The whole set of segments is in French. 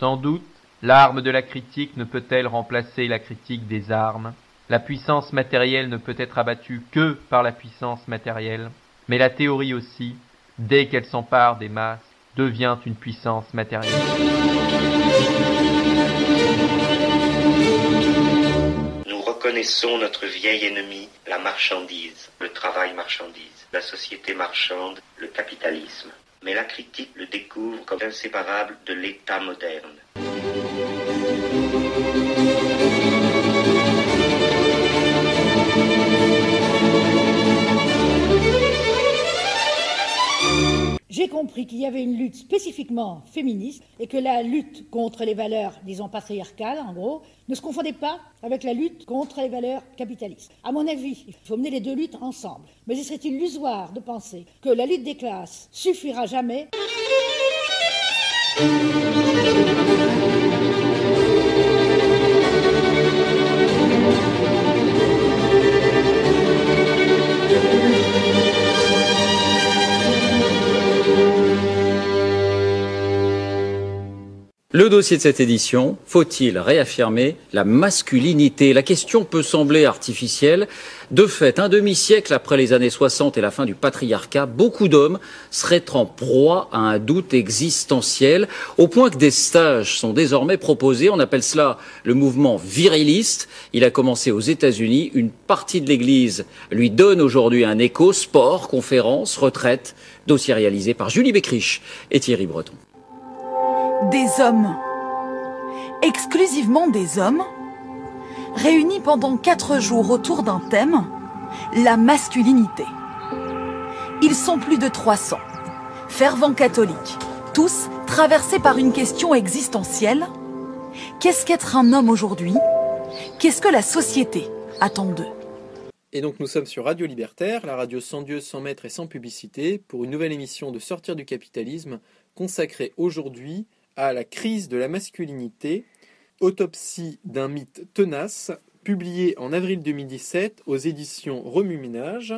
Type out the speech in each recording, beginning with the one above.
Sans doute, l'arme de la critique ne peut-elle remplacer la critique des armes. La puissance matérielle ne peut être abattue que par la puissance matérielle. Mais la théorie aussi, dès qu'elle s'empare des masses, devient une puissance matérielle. Nous reconnaissons notre vieil ennemi, la marchandise, le travail marchandise, la société marchande, le capitalisme. Mais la critique le découvre comme inséparable de l'État moderne. J'ai compris qu'il y avait une lutte spécifiquement féministe et que la lutte contre les valeurs, disons patriarcales en gros, ne se confondait pas avec la lutte contre les valeurs capitalistes. À mon avis, il faut mener les deux luttes ensemble. Mais il serait illusoire de penser que la lutte des classes suffira jamais. Le dossier de cette édition, faut-il réaffirmer la masculinité? La question peut sembler artificielle. De fait, un demi-siècle après les années 60 et la fin du patriarcat, beaucoup d'hommes seraient en proie à un doute existentiel, au point que des stages sont désormais proposés. On appelle cela le mouvement viriliste. Il a commencé aux États-Unis. Une partie de l'Église lui donne aujourd'hui un écho. Sport, conférences, retraite, dossier réalisé par Julie Beckrich et Thierry Breton. Des hommes, exclusivement des hommes, réunis pendant 4 jours autour d'un thème, la masculinité. Ils sont plus de 300, fervents catholiques, tous traversés par une question existentielle. Qu'est-ce qu'être un homme aujourd'hui? Qu'est-ce que la société attend d'eux? Et donc nous sommes sur Radio Libertaire, la radio sans Dieu, sans maître et sans publicité, pour une nouvelle émission de Sortir du capitalisme, consacrée aujourd'hui à la crise de la masculinité, autopsie d'un mythe tenace, publié en avril 2017 aux éditions Remue-Ménage.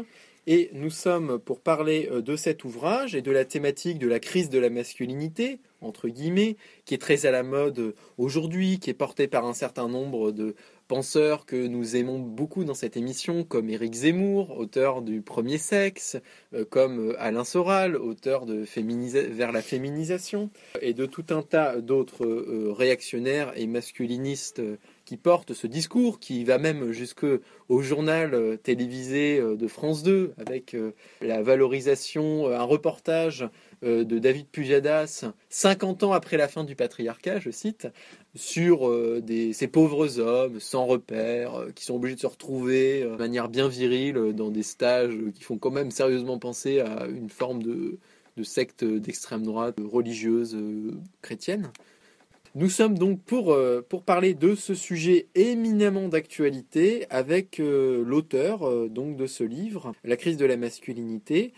Et nous sommes pour parler de cet ouvrage et de la thématique de la crise de la masculinité, entre guillemets, qui est très à la mode aujourd'hui, qui est portée par un certain nombre de penseurs que nous aimons beaucoup dans cette émission, comme Éric Zemmour, auteur du Premier Sexe, comme Alain Soral, auteur de Vers la féminisation, et de tout un tas d'autres réactionnaires et masculinistes qui portent ce discours, qui va même jusqu'au journal télévisé de France 2, avec la valorisation, un reportage de David Pujadas, 50 ans après la fin du patriarcat, je cite, sur ces pauvres hommes sans repères, qui sont obligés de se retrouver de manière bien virile dans des stages qui font quand même sérieusement penser à une forme de secte d'extrême droite religieuse chrétienne. Nous sommes donc pour parler de ce sujet éminemment d'actualité avec l'auteur donc de ce livre, La crise de la masculinité,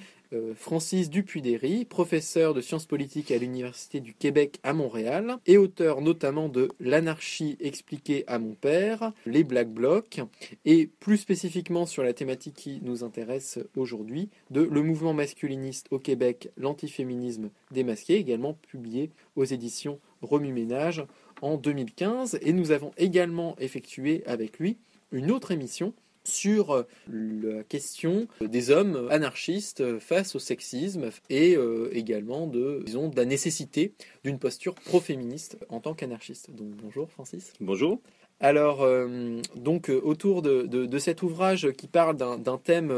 Francis Dupuis-Déri, professeur de sciences politiques à l'Université du Québec à Montréal et auteur notamment de L'anarchie expliquée à mon père, Les Black Blocs et plus spécifiquement sur la thématique qui nous intéresse aujourd'hui de Le mouvement masculiniste au Québec, l'antiféminisme démasqué, également publié aux éditions Remue-Ménage en 2015. Et nous avons également effectué avec lui une autre émission sur la question des hommes anarchistes face au sexisme et également de la nécessité d'une posture pro-féministe en tant qu'anarchiste. Donc bonjour Francis. Bonjour. Alors donc autour de cet ouvrage qui parle d'un thème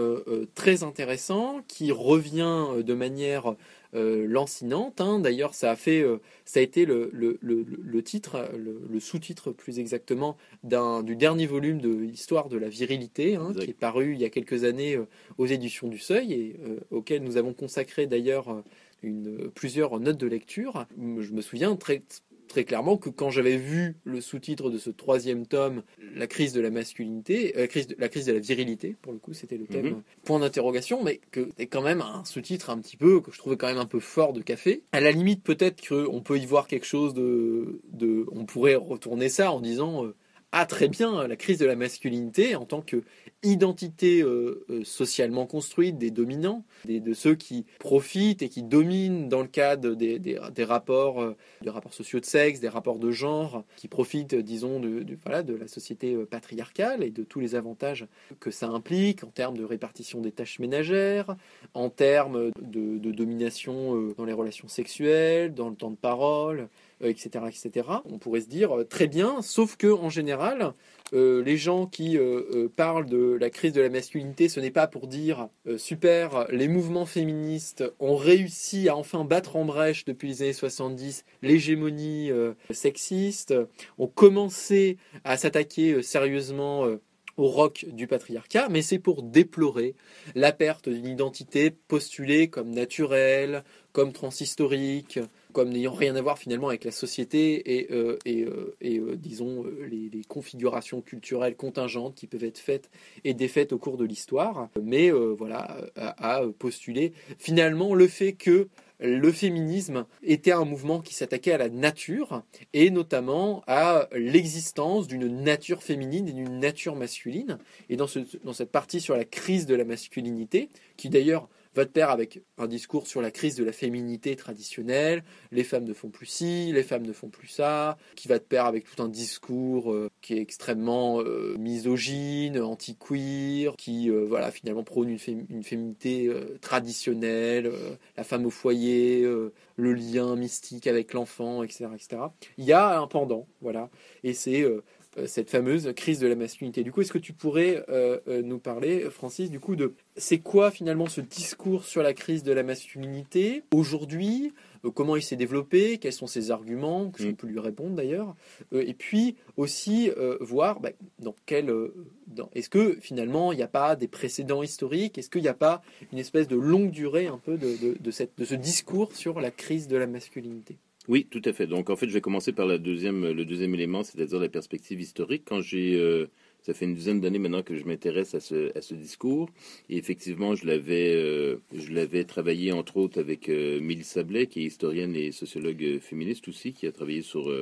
très intéressant qui revient de manière lancinante. Hein. D'ailleurs, ça a été le titre, le sous-titre plus exactement du dernier volume de l'histoire de la virilité, hein, qui est paru il y a quelques années aux éditions du Seuil et auquel nous avons consacré d'ailleurs plusieurs notes de lecture. Je me souviens très clairement que quand j'avais vu le sous-titre de ce 3e tome, la crise de la masculinité, la crise de la virilité, pour le coup c'était le thème, point d'interrogation, mais que c'est quand même un sous-titre un petit peu, que je trouvais quand même un peu fort de café. À la limite peut-être qu'on peut y voir quelque chose on pourrait retourner ça en disant Ah, très bien, la crise de la masculinité en tant qu'identité socialement construite des dominants, de ceux qui profitent et qui dominent dans le cadre des rapports sociaux de sexe, des rapports de genre, qui profitent, disons, de la société patriarcale et de tous les avantages que ça implique en termes de répartition des tâches ménagères, en termes de domination dans les relations sexuelles, dans le temps de parole, etc., etc. On pourrait se dire très bien, sauf que en général, les gens qui parlent de la crise de la masculinité, ce n'est pas pour dire super, les mouvements féministes ont réussi à enfin battre en brèche depuis les années 70 l'hégémonie sexiste, ont commencé à s'attaquer sérieusement au roc du patriarcat, mais c'est pour déplorer la perte d'une identité postulée comme naturelle, comme transhistorique, comme n'ayant rien à voir finalement avec la société et disons les configurations culturelles contingentes qui peuvent être faites et défaites au cours de l'histoire, mais voilà, à postuler finalement le fait que le féminisme était un mouvement qui s'attaquait à la nature et notamment à l'existence d'une nature féminine et d'une nature masculine. Et dans cette partie sur la crise de la masculinité, qui d'ailleurs va de pair avec un discours sur la crise de la féminité traditionnelle, les femmes ne font plus ci, les femmes ne font plus ça, qui va de pair avec tout un discours qui est extrêmement misogyne, anti-queer, qui voilà, finalement prône une féminité traditionnelle, la femme au foyer, le lien mystique avec l'enfant, etc., etc. Il y a un pendant, voilà, et c'est cette fameuse crise de la masculinité. Du coup, est-ce que tu pourrais nous parler, Francis, du coup, de c'est quoi finalement ce discours sur la crise de la masculinité aujourd'hui, comment il s'est développé, quels sont ses arguments, que je peux lui répondre d'ailleurs, et puis aussi voir est-ce que finalement il n'y a pas des précédents historiques, est-ce qu'il n'y a pas une espèce de longue durée un peu de ce discours sur la crise de la masculinité? Oui, tout à fait. Donc, en fait, je vais commencer par le deuxième élément, c'est-à-dire la perspective historique. Quand ça fait une douzaine d'années maintenant que je m'intéresse à ce discours. Et effectivement, je l'avais travaillé, entre autres, avec Mélissa Blais, qui est historienne et sociologue féministe aussi, qui a travaillé sur...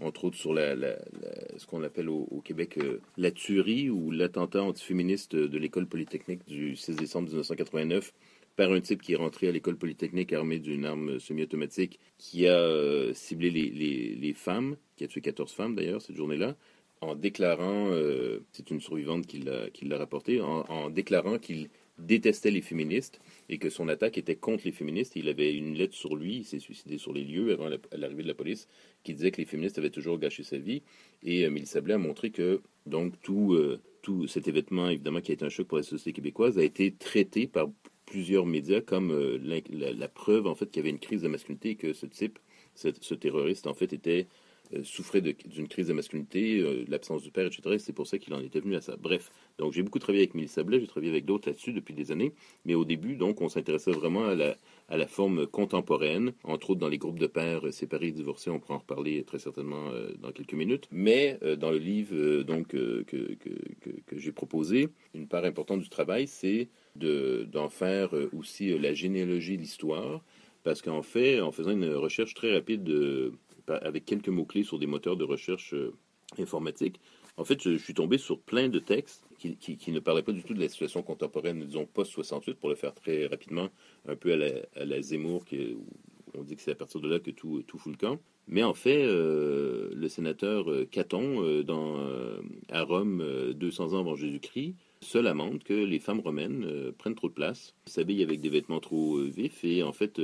entre autres sur ce qu'on appelle au Québec la tuerie ou l'attentat antiféministe de l'école polytechnique du 6 décembre 1989 par un type qui est rentré à l'école polytechnique armé d'une arme semi-automatique qui a ciblé les femmes, qui a tué 14 femmes d'ailleurs cette journée-là, en déclarant, c'est une survivante qui l'a rapporté, en déclarant qu'il détestait les féministes et que son attaque était contre les féministes. Il avait une lettre sur lui, il s'est suicidé sur les lieux avant l'arrivée de la police, qui disait que les féministes avaient toujours gâché sa vie. Et Mélissa Blais a montré que donc, tout cet événement, évidemment, qui a été un choc pour la société québécoise, a été traité par plusieurs médias comme la preuve en fait, qu'il y avait une crise de masculinité et que ce type, ce terroriste, en fait, souffrait d'une crise de masculinité, de l'absence du père, etc. Et c'est pour ça qu'il en était venu à ça. Bref, donc j'ai beaucoup travaillé avec Mélissa Blais, j'ai travaillé avec d'autres là-dessus depuis des années, mais au début, donc, on s'intéressait vraiment à la forme contemporaine, entre autres dans les groupes de pères séparés et divorcés, on pourra en reparler très certainement dans quelques minutes, mais dans le livre que j'ai proposé, une part importante du travail, c'est d'en faire aussi la généalogie de l'histoire, parce qu'en fait, en faisant une recherche très rapide avec quelques mots-clés sur des moteurs de recherche informatique. En fait, je suis tombé sur plein de textes qui ne parlaient pas du tout de la situation contemporaine, disons post-68, pour le faire très rapidement, un peu à la Zemmour, on dit que c'est à partir de là que tout fout le camp. Mais en fait, le sénateur Caton, à Rome, 200 ans avant Jésus-Christ, se lamente que les femmes romaines prennent trop de place, s'habillent avec des vêtements trop vifs et en fait...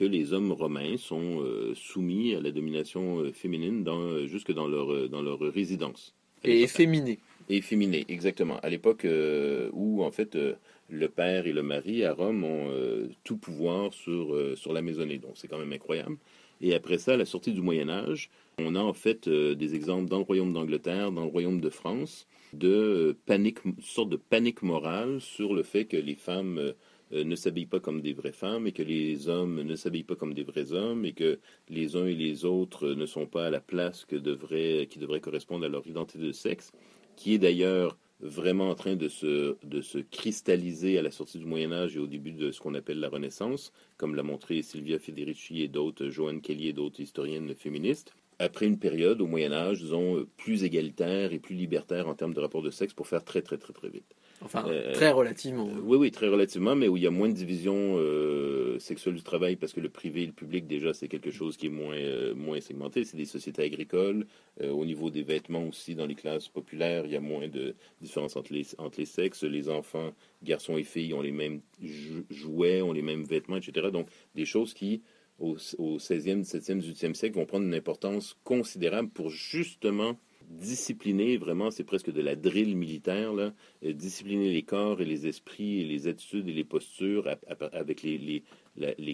que les hommes romains sont soumis à la domination féminine jusque dans leur résidence. Et efféminés. Efféminés, exactement. À l'époque où, en fait, le père et le mari à Rome ont tout pouvoir sur la maisonnée. Donc, c'est quand même incroyable. Et après ça, à la sortie du Moyen-Âge, on a en fait des exemples dans le royaume d'Angleterre, dans le royaume de France, une sorte de panique morale sur le fait que les femmes... ne s'habillent pas comme des vraies femmes et que les hommes ne s'habillent pas comme des vrais hommes et que les uns et les autres ne sont pas à la place qui devrait correspondre à leur identité de sexe, qui est d'ailleurs vraiment en train de se cristalliser à la sortie du Moyen-Âge et au début de ce qu'on appelle la Renaissance, comme l'a montré Sylvia Federici et d'autres, Joanne Kelly et d'autres historiennes féministes. après une période au Moyen-Âge, disons, plus égalitaire et plus libertaire en termes de rapport de sexe, pour faire très, très, très, très vite. Enfin, très relativement. Oui, oui, très relativement, mais où il y a moins de division sexuelle du travail, parce que le privé et le public, déjà, c'est quelque chose qui est moins segmenté. C'est des sociétés agricoles. Au niveau des vêtements aussi, dans les classes populaires, il y a moins de différence entre les sexes. Les enfants, garçons et filles, ont les mêmes jouets, ont les mêmes vêtements, etc. Donc, des choses qui, au 16e, 17e, 18e siècle, vont prendre une importance considérable pour justement discipliner, vraiment, c'est presque de la drill militaire, là, discipliner les corps et les esprits et les attitudes et les postures avec les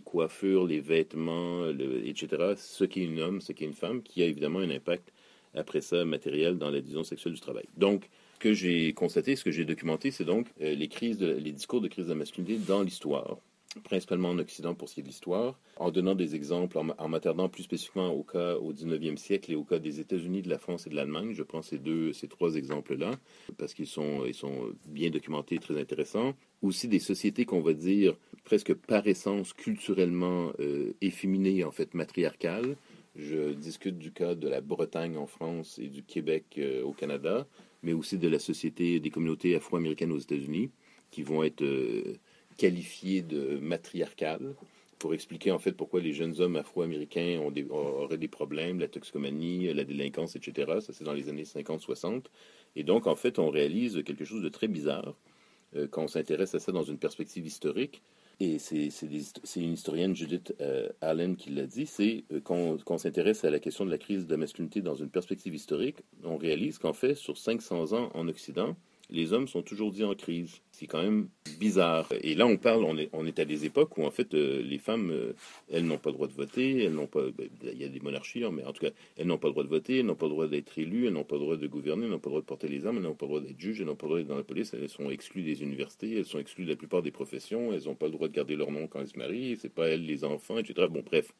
coiffures, les vêtements, etc., ce qu'est un homme, ce qu'est une femme, qui a évidemment un impact, après ça, matériel dans la division sexuelle du travail. Donc, ce que j'ai constaté, ce que j'ai documenté, c'est donc les discours de crise de la masculinité dans l'histoire, principalement en Occident pour ce qui est de l'histoire, en donnant des exemples, en m'attardant plus spécifiquement au cas au 19e siècle et au cas des États-Unis, de la France et de l'Allemagne. Je prends ces trois exemples-là, parce qu'ils sont bien documentés, très intéressants. Aussi des sociétés qu'on va dire presque par essence culturellement efféminées, en fait matriarcales. Je discute du cas de la Bretagne en France et du Québec au Canada, mais aussi de la société des communautés afro-américaines aux États-Unis, qui vont être qualifié de matriarcal, pour expliquer en fait pourquoi les jeunes hommes afro-américains auraient des problèmes, la toxicomanie, la délinquance, etc. Ça, c'est dans les années 50-60. Et donc, en fait, on réalise quelque chose de très bizarre quand on s'intéresse à ça dans une perspective historique. Et c'est une historienne, Judith Allen, qui l'a dit, c'est quand on s'intéresse à la question de la crise de la masculinité dans une perspective historique, on réalise qu'en fait, sur 500 ans en Occident, les hommes sont toujours dits en crise. C'est quand même bizarre. Et là, on est à des époques où, en fait, les femmes, elles n'ont pas le droit de voter, elles n'ont pas... il y a des monarchies, mais en tout cas, elles n'ont pas le droit de voter, elles n'ont pas le droit d'être élues, elles n'ont pas le droit de gouverner, elles n'ont pas le droit de porter les armes, elles n'ont pas le droit d'être juges, elles n'ont pas le droit d'être dans la police, elles sont exclues des universités, elles sont exclues de la plupart des professions, elles n'ont pas le droit de garder leur nom quand elles se marient, c'est pas elles les enfants, etc. Bon, bref,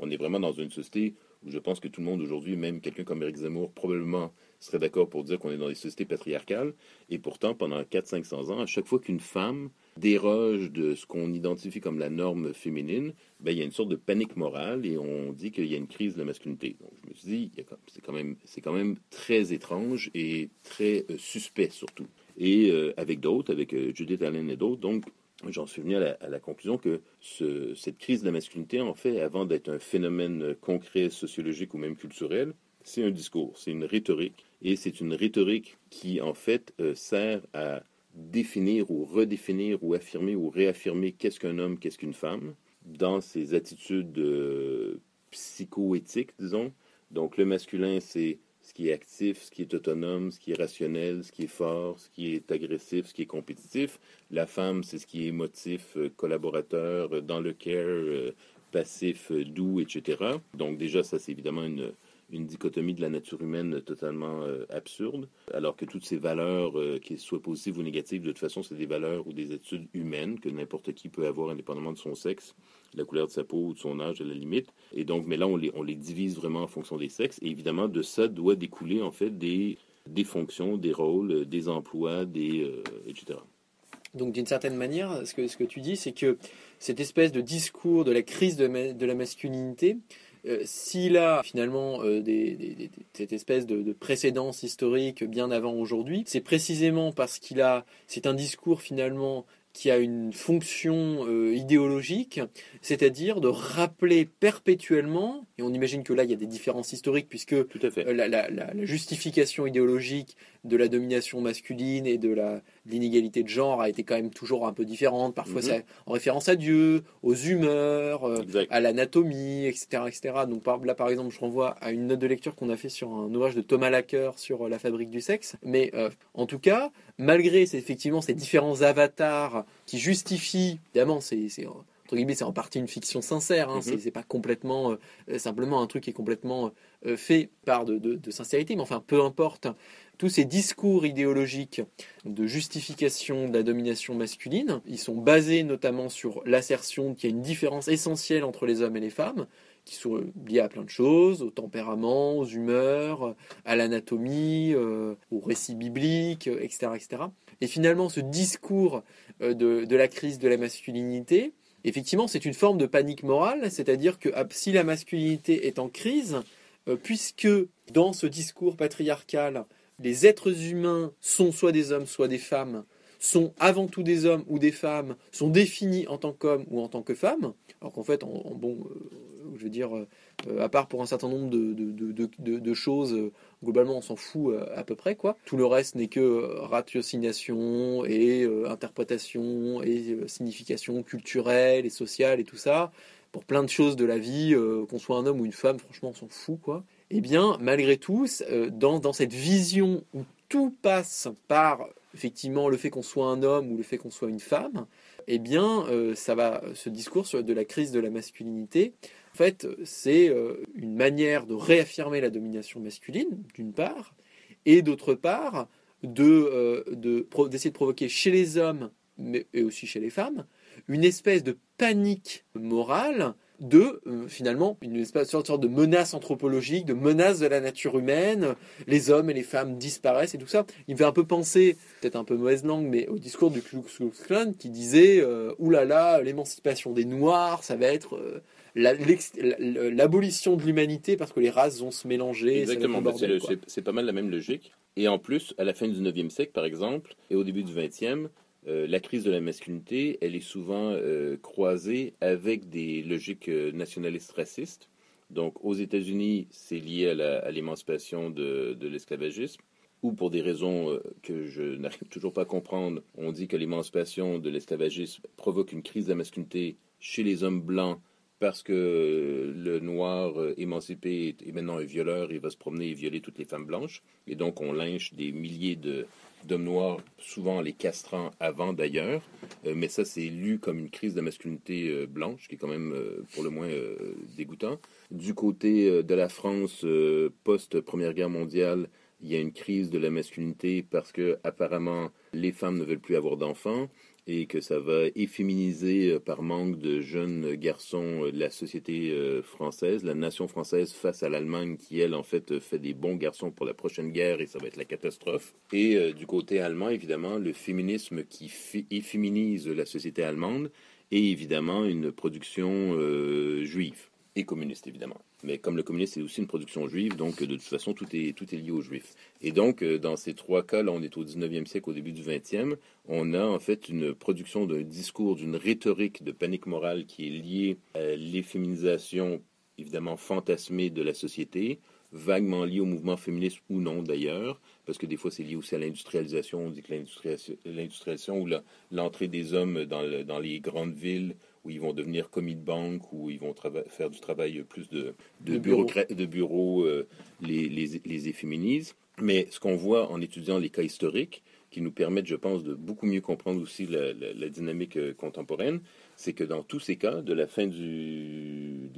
on est vraiment dans une société où je pense que tout le monde aujourd'hui, même quelqu'un comme Éric Zemmour, probablement serait d'accord pour dire qu'on est dans des sociétés patriarcales. Et pourtant, pendant 400-500 ans, à chaque fois qu'une femme déroge de ce qu'on identifie comme la norme féminine, ben, il y a une sorte de panique morale et on dit qu'il y a une crise de la masculinité. Donc je me suis dit, c'est quand même très étrange et très suspect surtout. Et avec d'autres, avec Judith Allen et d'autres, donc j'en suis venu à la conclusion que cette crise de la masculinité, en fait, avant d'être un phénomène concret, sociologique ou même culturel, c'est un discours, c'est une rhétorique, et c'est une rhétorique qui, en fait, sert à définir ou redéfinir ou affirmer ou réaffirmer qu'est-ce qu'un homme, qu'est-ce qu'une femme, dans ses attitudes psychoéthiques, disons. Donc, le masculin, c'est ce qui est actif, ce qui est autonome, ce qui est rationnel, ce qui est fort, ce qui est agressif, ce qui est compétitif. La femme, c'est ce qui est émotif, collaborateur, dans le care, passif, doux, etc. Donc, déjà, ça, c'est évidemment une dichotomie de la nature humaine totalement absurde, alors que toutes ces valeurs, qu'elles soient positives ou négatives, de toute façon, c'est des valeurs ou des attitudes humaines que n'importe qui peut avoir indépendamment de son sexe, de la couleur de sa peau ou de son âge à la limite. Et donc, mais là, on les divise vraiment en fonction des sexes. Et évidemment, de ça doit découler, en fait, des fonctions, des rôles, des emplois, etc. Donc, d'une certaine manière, ce que tu dis, c'est que cette espèce de discours de la crise de la masculinité, s'il a finalement cette espèce de précédence historique bien avant aujourd'hui, c'est précisément parce c'est un discours finalement qui a une fonction idéologique, c'est-à-dire de rappeler perpétuellement, et on imagine que là il y a des différences historiques puisque tout à fait. La justification idéologique de la domination masculine et de l'inégalité de genre a été quand même toujours un peu différente, parfois ça, en référence à Dieu, aux humeurs, à l'anatomie, etc., etc. Donc là par exemple je renvoie à une note de lecture qu'on a fait sur un ouvrage de Thomas Laqueur sur la fabrique du sexe, mais en tout cas, malgré effectivement ces différents avatars qui justifient, évidemment, c'est entre guillemets, c'est en partie une fiction sincère, hein, c'est pas complètement simplement un truc qui est complètement fait par de sincérité, mais enfin peu importe, tous ces discours idéologiques de justification de la domination masculine, ils sont basés notamment sur l'assertion qu'il y a une différence essentielle entre les hommes et les femmes, qui sont liés à plein de choses, au tempérament, aux humeurs, à l'anatomie, au récit biblique, etc., etc. Et finalement, ce discours de la crise de la masculinité, effectivement, c'est une forme de panique morale, c'est-à-dire que si la masculinité est en crise, puisque dans ce discours patriarcal, les êtres humains sont soit des hommes, soit des femmes, sont avant tout des hommes ou des femmes, sont définis en tant qu'hommes ou en tant que femmes, alors qu'en fait, à part pour un certain nombre de choses, globalement, on s'en fout à peu près, quoi. Tout le reste n'est que ratiocination et interprétation et signification culturelle et sociale et tout ça. Pour plein de choses de la vie, qu'on soit un homme ou une femme, franchement, on s'en fout, quoi. Eh bien, malgré tout, dans cette vision où tout passe par, effectivement, le fait qu'on soit un homme ou le fait qu'on soit une femme, eh bien, ce discours de la crise de la masculinité, en fait, c'est une manière de réaffirmer la domination masculine, d'une part, et d'autre part, d'essayer de provoquer chez les hommes, mais et aussi chez les femmes, une espèce de panique morale, finalement, une espèce de menace anthropologique, de menace de la nature humaine, les hommes et les femmes disparaissent et tout ça. Il me fait un peu penser, peut-être un peu mauvaise langue, mais au discours du Ku Klux Klan qui disait « Oulala, l'émancipation des Noirs, ça va être l'abolition de l'humanité parce que les races vont se mélanger. » Exactement, c'est pas mal la même logique. Et en plus, à la fin du 19e siècle, par exemple, et au début du 20e, la crise de la masculinité, elle est souvent croisée avec des logiques nationalistes racistes. Donc, aux États-Unis, c'est lié à l'émancipation de l'esclavagisme, ou pour des raisons que je n'arrive toujours pas à comprendre, on dit que l'émancipation de l'esclavagisme provoque une crise de la masculinité chez les hommes blancs parce que le noir émancipé est maintenant un violeur, il va se promener et violer toutes les femmes blanches. Et donc, on lynche des milliers d'hommes noirs, souvent les castrant avant d'ailleurs, mais ça c'est lu comme une crise de masculinité blanche, qui est quand même pour le moins dégoûtant. Du côté de la France post-Première Guerre mondiale, il y a une crise de la masculinité parce que apparemment les femmes ne veulent plus avoir d'enfants et que ça va efféminiser par manque de jeunes garçons la société française, la nation française face à l'Allemagne qui, elle, en fait des bons garçons pour la prochaine guerre et ça va être la catastrophe. Et du côté allemand, évidemment, le féminisme qui efféminise la société allemande et évidemment une production juive et communiste, évidemment. Mais comme le communisme, c'est aussi une production juive, donc de toute façon, tout est lié aux juifs. Et donc, dans ces trois cas, là, on est au 19e siècle, au début du 20e, on a en fait une production d'un discours, d'une rhétorique de panique morale qui est liée à l'efféminisation, évidemment, fantasmée de la société, vaguement liée au mouvement féministe ou non, d'ailleurs, parce que des fois, c'est lié aussi à l'industrialisation. On dit que l'industrialisation ou l'entrée des hommes dans les grandes villes où ils vont devenir commis de banque, où ils vont faire du travail plus de bureaux, les efféminisent. Mais ce qu'on voit en étudiant les cas historiques, qui nous permettent, je pense, de beaucoup mieux comprendre aussi la dynamique contemporaine, c'est que dans tous ces cas, de la fin du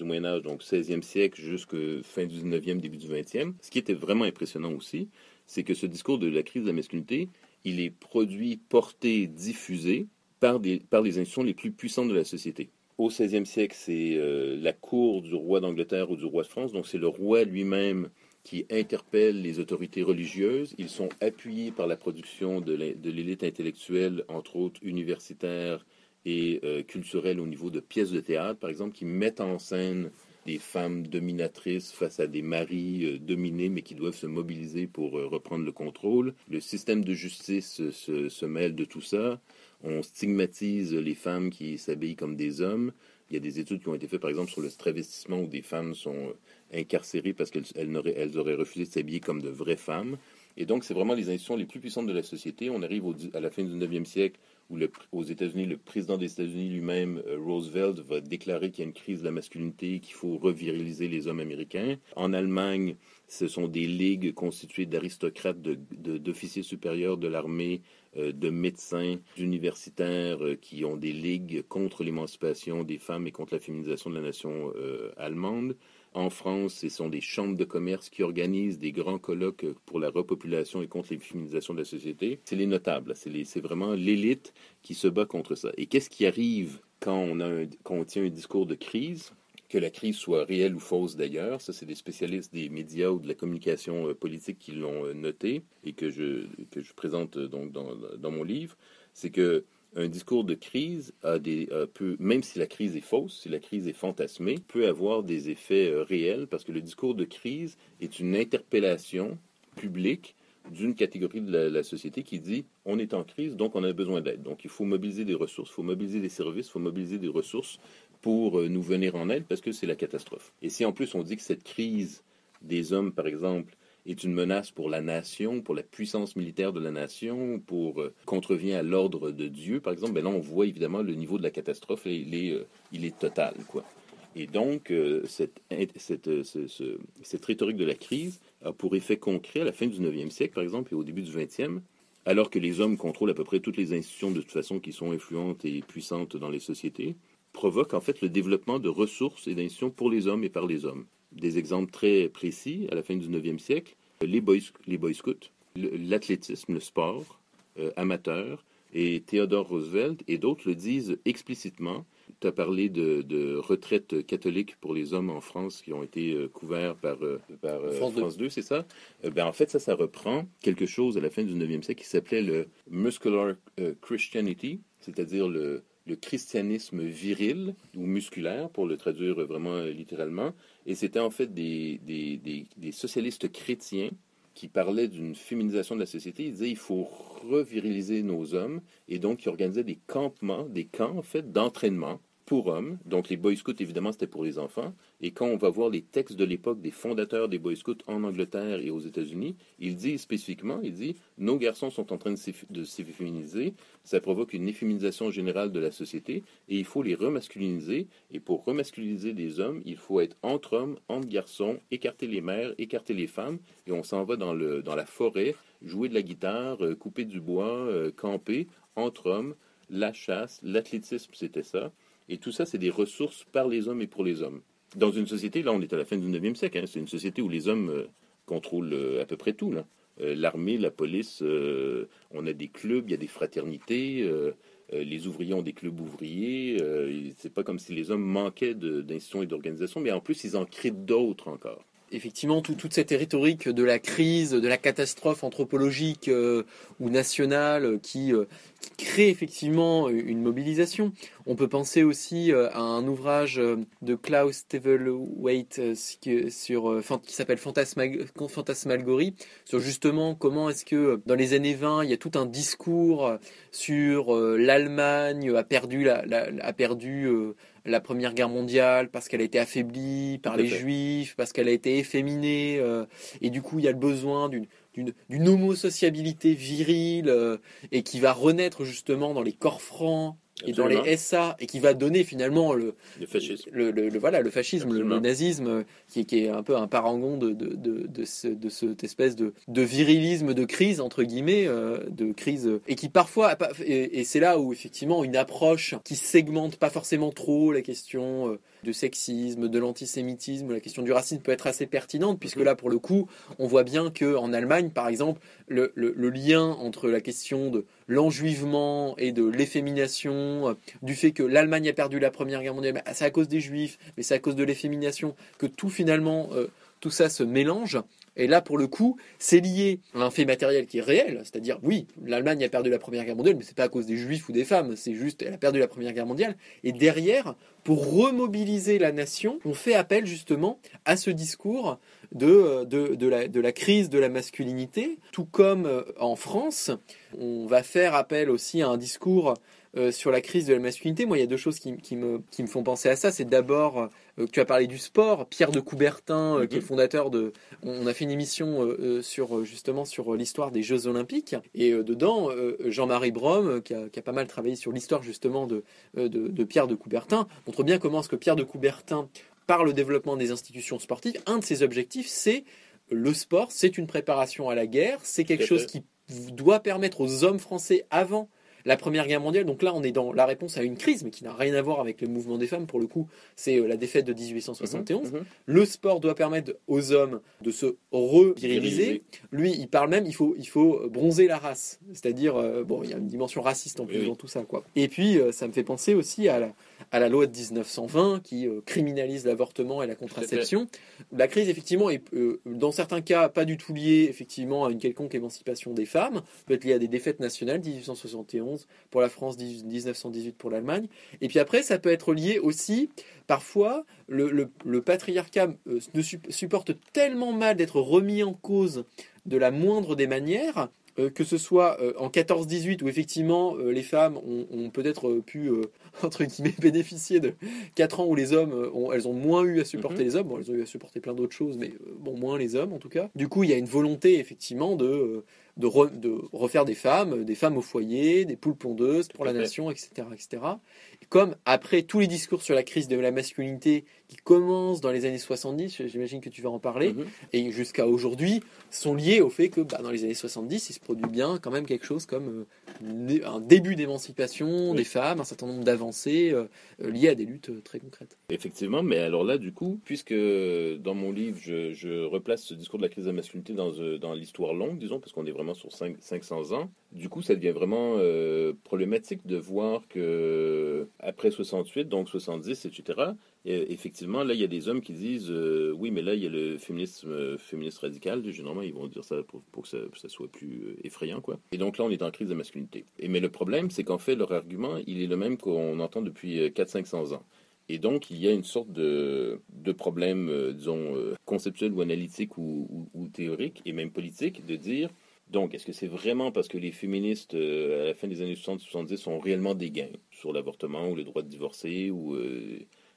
Moyen-Âge, donc 16e siècle, jusqu'à fin du 19e, début du 20e, ce qui était vraiment impressionnant aussi, c'est que ce discours de la crise de la masculinité, il est produit, porté, diffusé, par les institutions les plus puissantes de la société. Au 16e siècle, c'est la cour du roi d'Angleterre ou du roi de France, donc c'est le roi lui-même qui interpelle les autorités religieuses. Ils sont appuyés par la production de l'élite intellectuelle, entre autres universitaire et culturelle au niveau de pièces de théâtre, par exemple, qui mettent en scène des femmes dominatrices face à des maris dominés, mais qui doivent se mobiliser pour reprendre le contrôle. Le système de justice se mêle de tout ça. On stigmatise les femmes qui s'habillent comme des hommes. Il y a des études qui ont été faites, par exemple, sur le travestissement où des femmes sont incarcérées parce qu'elles auraient refusé de s'habiller comme de vraies femmes. Et donc, c'est vraiment les institutions les plus puissantes de la société. On arrive à la fin du 19e siècle où, aux États-Unis, le président des États-Unis lui-même, Roosevelt, va déclarer qu'il y a une crise de la masculinité, qu'il faut reviriliser les hommes américains. En Allemagne, ce sont des ligues constituées d'aristocrates, d'officiers supérieurs de l'armée, de médecins, d'universitaires qui ont des ligues contre l'émancipation des femmes et contre la féminisation de la nation allemande. En France, ce sont des chambres de commerce qui organisent des grands colloques pour la repopulation et contre l'efféminisation de la société. C'est les notables, c'est vraiment l'élite qui se bat contre ça. Et qu'est-ce qui arrive quand on tient un discours de crise? Que la crise soit réelle ou fausse d'ailleurs, ça c'est des spécialistes des médias ou de la communication politique qui l'ont noté et que je présente donc dans mon livre, c'est que Un discours de crise a peut, même si la crise est fausse, si la crise est fantasmée, peut avoir des effets réels, parce que le discours de crise est une interpellation publique d'une catégorie de la société qui dit « on est en crise, donc on a besoin d'aide ». Donc il faut mobiliser des ressources, il faut mobiliser des services, il faut mobiliser des ressources pour nous venir en aide, parce que c'est la catastrophe. Et si en plus on dit que cette crise des hommes, par exemple, est une menace pour la nation, pour la puissance militaire de la nation, pour contrevient à l'ordre de Dieu, par exemple, ben là on voit évidemment le niveau de la catastrophe, il est total, quoi. Et donc, cette rhétorique de la crise a pour effet concret, à la fin du 9e siècle, par exemple, et au début du 20e, alors que les hommes contrôlent à peu près toutes les institutions de toute façon qui sont influentes et puissantes dans les sociétés, provoque en fait le développement de ressources et d'institutions pour les hommes et par les hommes. Des exemples très précis, à la fin du 9e siècle, les Boy Scouts, l'athlétisme, le sport amateur, et Théodore Roosevelt et d'autres le disent explicitement. Tu as parlé de retraites catholiques pour les hommes en France qui ont été couverts par France 2, c'est ça? En fait, ça reprend quelque chose à la fin du 9e siècle qui s'appelait le muscular Christianity, c'est-à-dire le christianisme viril ou musculaire, pour le traduire vraiment littéralement. Et c'était en fait des socialistes chrétiens qui parlait d'une féminisation de la société. Il disait qu'il faut reviriliser nos hommes, et donc il organisait des campements, des camps en fait d'entraînement pour hommes. Donc les Boy Scouts, évidemment, c'était pour les enfants. Et quand on va voir les textes de l'époque des fondateurs des Boy Scouts en Angleterre et aux États-Unis, ils disent spécifiquement, nos garçons sont en train de s'efféminiser, ça provoque une efféminisation générale de la société, et il faut les remasculiniser. Et pour remasculiniser des hommes, il faut être entre hommes, entre garçons, écarter les mères, écarter les femmes, et on s'en va dans la forêt, jouer de la guitare, couper du bois, camper, entre hommes, la chasse, l'athlétisme, c'était ça. Et tout ça, c'est des ressources par les hommes et pour les hommes. Dans une société, là, on est à la fin du 9e siècle, hein, c'est une société où les hommes contrôlent à peu près tout, là. L'armée, la police, on a des clubs, il y a des fraternités, les ouvriers ont des clubs ouvriers. C'est pas comme si les hommes manquaient d'institutions et d'organisations, mais en plus, ils en créent d'autres encore. Effectivement, toute cette rhétorique de la crise, de la catastrophe anthropologique ou nationale qui crée effectivement une mobilisation. On peut penser aussi à un ouvrage de Klaus Theweleit qui s'appelle Fantasmalgorie, sur justement comment est-ce que dans les années 20, il y a tout un discours sur l'Allemagne a perdu la Première Guerre mondiale, parce qu'elle a été affaiblie par les Juifs, parce qu'elle a été efféminée, et du coup il y a le besoin d'une homosociabilité virile, et qui va renaître justement dans les corps francs et dans les SA, et qui va donner finalement le fascisme, le fascisme, le nazisme, qui est un peu un parangon de cette espèce de virilisme, de crise entre guillemets, de crise, et qui parfois, et c'est là où effectivement une approche qui segmente pas forcément trop la question de sexisme, de l'antisémitisme, la question du racisme peut être assez pertinente, puisque là pour le coup on voit bien qu'en Allemagne par exemple, le lien entre la question de l'enjuivement et de l'effémination, du fait que l'Allemagne a perdu la Première Guerre mondiale, c'est à cause des Juifs, mais c'est à cause de l'effémination, que tout finalement, tout ça se mélange. Et là, pour le coup, c'est lié à un fait matériel qui est réel, c'est-à-dire, oui, l'Allemagne a perdu la Première Guerre mondiale, mais c'est pas à cause des Juifs ou des femmes, c'est juste, elle a perdu la Première Guerre mondiale. Et derrière, pour remobiliser la nation, on fait appel justement à ce discours de la crise de la masculinité, tout comme en France, on va faire appel aussi à un discours sur la crise de la masculinité. Moi, il y a deux choses qui me font penser à ça. C'est d'abord, tu as parlé du sport, Pierre de Coubertin, qui est le fondateur de... On a fait une émission sur l'histoire des Jeux Olympiques, et dedans, Jean-Marie Brom, qui a pas mal travaillé sur l'histoire justement de Pierre de Coubertin, montre bien comment est-ce que Pierre de Coubertin, par le développement des institutions sportives, un de ses objectifs, c'est le sport, c'est une préparation à la guerre, c'est quelque chose qui doit permettre aux hommes français avant la Première Guerre mondiale, donc là on est dans la réponse à une crise, mais qui n'a rien à voir avec le mouvement des femmes, pour le coup, c'est la défaite de 1871. Le sport doit permettre aux hommes de se re-viriliser. Lui, il parle même, il faut bronzer la race, c'est-à-dire, bon, il y a une dimension raciste en plus dans tout ça, quoi. Et puis, ça me fait penser aussi à la, à la loi de 1920 qui criminalise l'avortement et la contraception. La crise, effectivement, est dans certains cas pas du tout liée effectivement à une quelconque émancipation des femmes, peut-être liée à des défaites nationales, 1871 pour la France, 1918 pour l'Allemagne. Et puis après, ça peut être lié aussi, parfois, le patriarcat supporte tellement mal d'être remis en cause de la moindre des manières, que ce soit en 14-18 où effectivement les femmes ont peut-être pu entre guillemets bénéficier de 4 ans où les hommes elles ont moins eu à supporter les hommes, bon, elles ont eu à supporter plein d'autres choses mais bon, moins les hommes en tout cas. Du coup il y a une volonté effectivement de refaire des femmes au foyer, des poules pondeuses pour la nation, etc., etc. Et comme après tous les discours sur la crise de la masculinité qui commencent dans les années 70, j'imagine que tu vas en parler, et jusqu'à aujourd'hui, sont liés au fait que dans les années 70, il se produit bien quand même quelque chose comme un début d'émancipation des femmes, un certain nombre d'avancées liées à des luttes très concrètes. Effectivement, mais alors là, du coup, puisque dans mon livre, je replace ce discours de la crise de la masculinité dans l'histoire longue, disons, parce qu'on est vraiment sur 500 ans. Du coup, ça devient vraiment problématique de voir que après 68, donc 70, etc., et effectivement, là, il y a des hommes qui disent oui, mais là, il y a le féminisme radical. Généralement, ils vont dire ça pour que ça soit plus effrayant, quoi. Et donc là, on est en crise de masculinité. Mais le problème, c'est qu'en fait, leur argument, il est le même qu'on entend depuis 400-500 ans. Et donc, il y a une sorte de problème, disons, conceptuel ou analytique ou théorique, et même politique, de dire... Donc, est-ce que c'est vraiment parce que les féministes, à la fin des années 70 ont réellement des gains sur l'avortement ou le droit de divorcer, ou,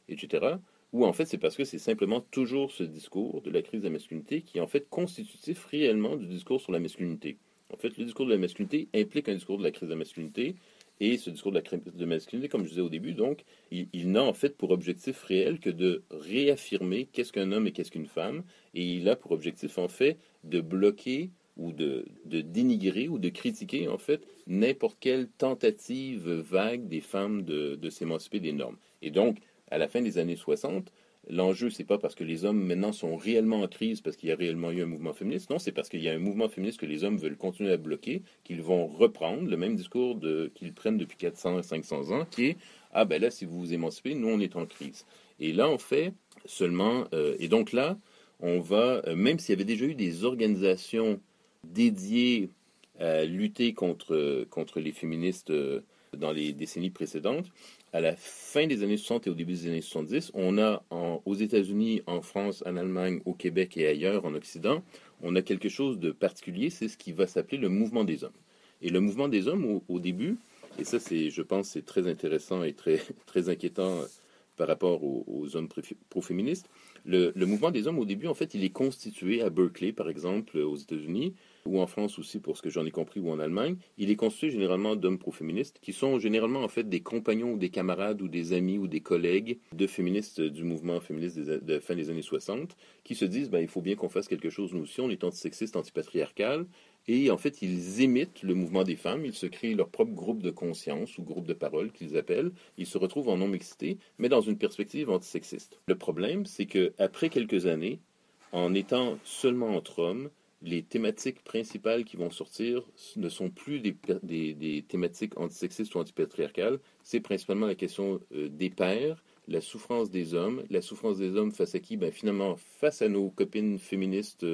etc. Ou en fait, c'est parce que c'est simplement toujours ce discours de la crise de la masculinité qui est en fait constitutif réellement du discours sur la masculinité. En fait, le discours de la masculinité implique un discours de la crise de la masculinité, et ce discours de la crise de la masculinité, comme je disais au début, donc, il n'a en fait pour objectif réel que de réaffirmer qu'est-ce qu'un homme et qu'est-ce qu'une femme, et il a pour objectif en fait de bloquer ou de dénigrer ou de critiquer, en fait, n'importe quelle tentative vague des femmes de s'émanciper des normes. Et donc, à la fin des années 60, l'enjeu, c'est pas parce que les hommes, maintenant, sont réellement en crise parce qu'il y a réellement eu un mouvement féministe. Non, c'est parce qu'il y a un mouvement féministe que les hommes veulent continuer à bloquer, qu'ils vont reprendre le même discours qu'ils prennent depuis 400-500 ans, qui est « Ah, ben là, si vous vous émancipez, nous, on est en crise. » Et là, on fait seulement... et donc là, on va... même s'il y avait déjà eu des organisations dédié à lutter contre les féministes dans les décennies précédentes. À la fin des années 60 et au début des années 70, on a aux États-Unis, en France, en Allemagne, au Québec et ailleurs, en Occident, on a quelque chose de particulier, c'est ce qui va s'appeler le mouvement des hommes. Et le mouvement des hommes, au début, et ça, je pense, c'est très intéressant et très, très inquiétant par rapport aux hommes pro-féministes, le mouvement des hommes, au début, en fait, il est constitué à Berkeley, par exemple, aux États-Unis, ou en France aussi, pour ce que j'en ai compris, ou en Allemagne. Il est constitué généralement d'hommes pro-féministes qui sont généralement en fait des compagnons ou des camarades ou des amis ou des collègues de féministes du mouvement féministe de fin des années 60 qui se disent il faut bien qu'on fasse quelque chose nous aussi, on est antisexiste, antipatriarcal. Et en fait, ils imitent le mouvement des femmes, ils se créent leur propre groupe de conscience ou groupe de parole qu'ils appellent, ils se retrouvent en non-mixité, mais dans une perspective antisexiste. Le problème, c'est qu'après quelques années, en étant seulement entre hommes, les thématiques principales qui vont sortir ne sont plus des thématiques antisexistes ou antipatriarcales, c'est principalement la question des pères, la souffrance des hommes face à qui, finalement, face à nos copines féministes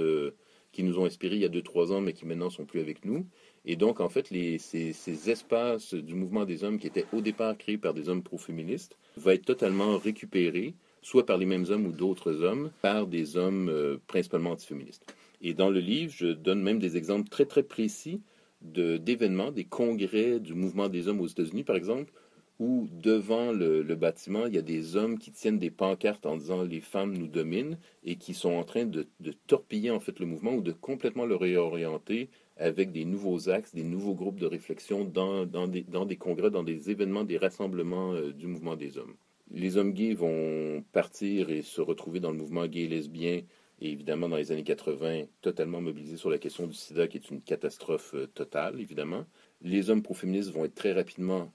qui nous ont inspirés il y a 2-3 ans, mais qui maintenant ne sont plus avec nous. Et donc, en fait, ces espaces du mouvement des hommes qui étaient au départ créés par des hommes pro-féministes vont être totalement récupérés, soit par les mêmes hommes ou d'autres hommes, par des hommes principalement antiféministes. Et dans le livre, je donne même des exemples très, très précis d'événements, des congrès du mouvement des hommes aux États-Unis, par exemple, où devant le bâtiment, il y a des hommes qui tiennent des pancartes en disant « les femmes nous dominent » et qui sont en train de torpiller en fait le mouvement ou de complètement le réorienter avec des nouveaux axes, des nouveaux groupes de réflexion dans des congrès, dans des événements, des rassemblements du mouvement des hommes. Les hommes gays vont partir et se retrouver dans le mouvement gay et lesbien. Et évidemment, dans les années 80, totalement mobilisés sur la question du sida, qui est une catastrophe totale, évidemment. Les hommes pro-féministes vont être très rapidement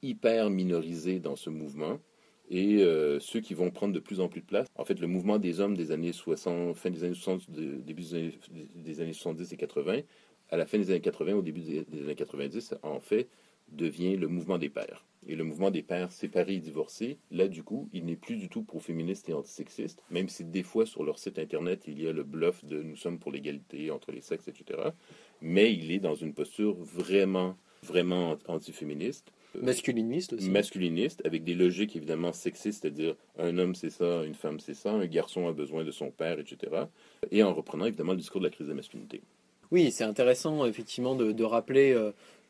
hyper minorisés dans ce mouvement. Et ceux qui vont prendre de plus en plus de place. En fait, le mouvement des hommes des années 60, fin des années 60, début des années 70 et 80, à la fin des années 80, au début des années 90, en fait, devient le mouvement des pères. et le mouvement des pères séparés et divorcés, là, du coup, il n'est plus du tout pro-féministe et antisexiste, même si des fois, sur leur site Internet, il y a le bluff de « nous sommes pour l'égalité entre les sexes », etc. Mais il est dans une posture vraiment, vraiment antiféministe. Masculiniste aussi. Masculiniste, avec des logiques évidemment sexistes, c'est-à-dire un homme c'est ça, une femme c'est ça, un garçon a besoin de son père, etc. Et en reprenant évidemment le discours de la crise de la masculinité. Oui, c'est intéressant effectivement de rappeler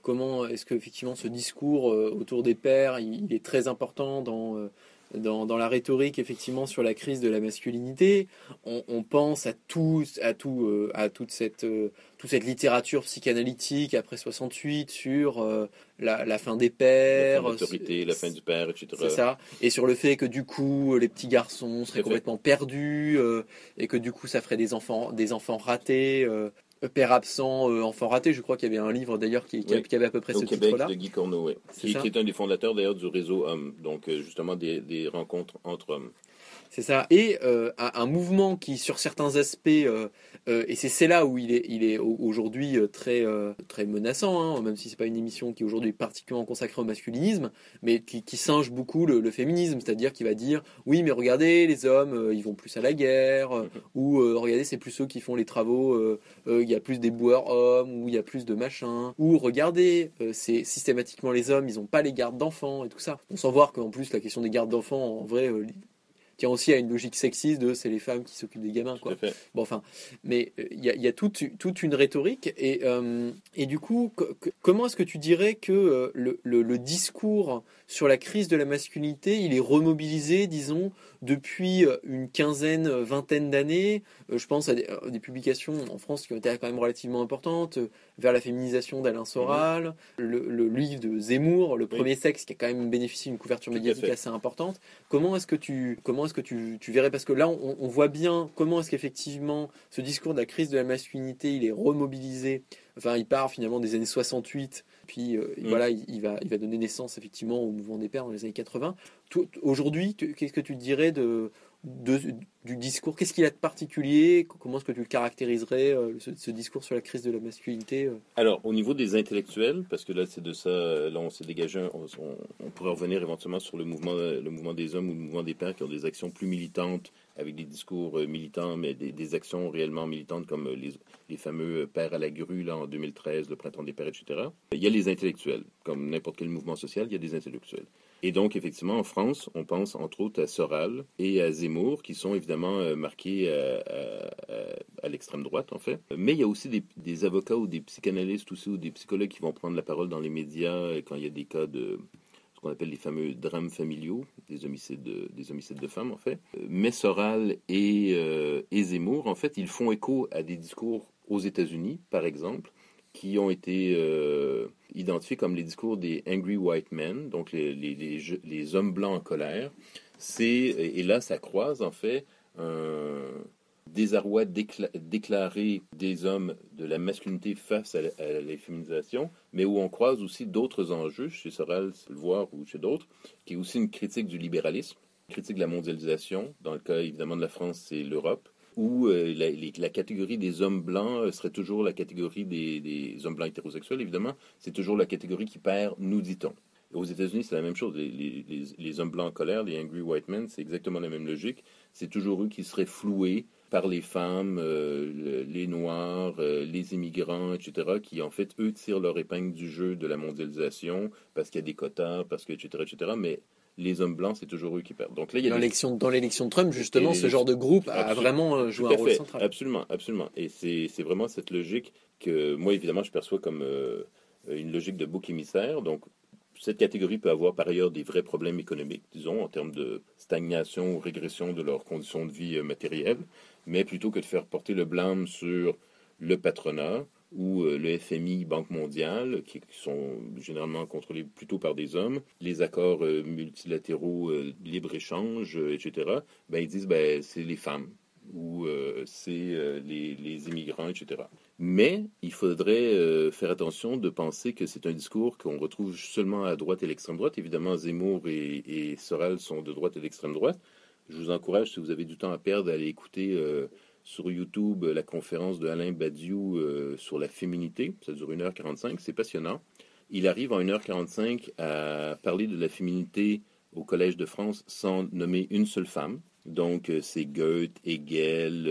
comment est-ce que effectivement ce discours autour des pères, il est très important dans la rhétorique effectivement sur la crise de la masculinité. On pense à toute cette littérature psychanalytique après 68 sur la fin des pères, la fin de l'autorité, la fin du père, etc. C'est ça. Et sur le fait que du coup les petits garçons seraient complètement perdus et que du coup ça ferait des enfants ratés. Père absent, enfant raté, je crois qu'il y avait un livre d'ailleurs qui avait à peu près ce titre-là. De Guy Corneau, oui. Qui est un des fondateurs d'ailleurs du réseau Hommes, donc justement des rencontres entre hommes. C'est ça. Et un mouvement qui, sur certains aspects, et c'est là où il est aujourd'hui très, très menaçant, hein, même si ce n'est pas une émission qui est aujourd'hui particulièrement consacrée au masculinisme, mais qui singe beaucoup le féminisme, c'est-à-dire qui va dire « oui, mais regardez, les hommes, ils vont plus à la guerre », ou « regardez, c'est plus ceux qui font les travaux, il y a plus des boueurs hommes », ou « il y a plus de machins », ou « regardez, c'est systématiquement les hommes, ils n'ont pas les gardes d'enfants », et tout ça. On s'en voit qu'en plus, la question des gardes d'enfants, en vrai... tient aussi à une logique sexiste de c'est les femmes qui s'occupent des gamins, quoi. Bon, enfin, mais il y a toute une rhétorique et du coup, comment est-ce que tu dirais que le discours sur la crise de la masculinité, il est remobilisé, disons, depuis une quinzaine, vingtaine d'années? Je pense à des publications en France qui ont été quand même relativement importantes, vers la féminisation d'Alain Soral, le livre de Zemmour, Le Premier Sexe, qui a quand même bénéficié d'une couverture médiatique assez importante. Comment est-ce que tu verrais, parce que là on voit bien comment est-ce qu'effectivement ce discours de la crise de la masculinité il est remobilisé, enfin il part finalement des années 68, puis voilà il va donner naissance effectivement au mouvement des pères dans les années 80. Aujourd'hui, qu'est-ce que tu dirais du discours, qu'est-ce qu'il a de particulier, comment est-ce que tu le caractériserais, ce discours sur la crise de la masculinité Alors, au niveau des intellectuels, parce que là, c'est de ça, là, on s'est dégagé, on pourrait revenir éventuellement sur le mouvement des hommes ou le mouvement des pères qui ont des actions plus militantes, avec des discours militants, mais des actions réellement militantes, comme les fameux pères à la grue, là, en 2013, le printemps des pères, etc. Il y a les intellectuels, comme n'importe quel mouvement social, il y a des intellectuels. Et donc, effectivement, en France, on pense entre autres à Soral et à Zemmour, qui sont évidemment marqués à l'extrême droite, en fait. Mais il y a aussi des avocats ou des psychanalystes aussi, ou des psychologues qui vont prendre la parole dans les médias quand il y a des cas de ce qu'on appelle les fameux drames familiaux, des homicides de femmes, en fait. Mais Soral et Zemmour, en fait, ils font écho à des discours aux États-Unis, par exemple, qui ont été identifiés comme les discours des angry white men, donc les hommes blancs en colère. Et là, ça croise en fait un désarroi déclaré des hommes de la masculinité face à l'efféminisation, mais où on croise aussi d'autres enjeux, chez Soral, le voir, ou chez d'autres, qui est aussi une critique du libéralisme, une critique de la mondialisation, dans le cas évidemment de la France, c'est l'Europe, où la catégorie des hommes blancs serait toujours la catégorie des hommes blancs hétérosexuels, évidemment. C'est toujours la catégorie qui perd, nous dit-on. Aux États-Unis, c'est la même chose. Les hommes blancs en colère, les angry white men, c'est exactement la même logique. C'est toujours eux qui seraient floués par les femmes, les noirs, les immigrants, etc., qui, en fait, eux, tirent leur épingle du jeu de la mondialisation, parce qu'il y a des quotas, parce que, etc., etc., mais... les hommes blancs, c'est toujours eux qui perdent. Donc là, il y a dans l'élection de Trump, justement, ce genre de groupe a vraiment joué un rôle central. Absolument, absolument. Et c'est vraiment cette logique que moi, évidemment, je perçois comme une logique de bouc émissaire. Donc, cette catégorie peut avoir par ailleurs des vrais problèmes économiques, disons, en termes de stagnation ou régression de leurs conditions de vie matérielles. Mais plutôt que de faire porter le blâme sur le patronat, ou le FMI, Banque mondiale, qui sont généralement contrôlés plutôt par des hommes, les accords multilatéraux, libre-échange, etc., ils disent c'est les femmes ou c'est les immigrants, etc. Mais il faudrait faire attention de penser que c'est un discours qu'on retrouve seulement à droite et l'extrême droite. Évidemment, Zemmour et Soral sont de droite et d'extrême droite. Je vous encourage, si vous avez du temps à perdre, à aller écouter... sur YouTube, la conférence de Alain Badiou sur la féminité, ça dure 1h45, c'est passionnant. Il arrive en 1h45 à parler de la féminité au Collège de France sans nommer une seule femme. Donc, c'est Goethe, Hegel,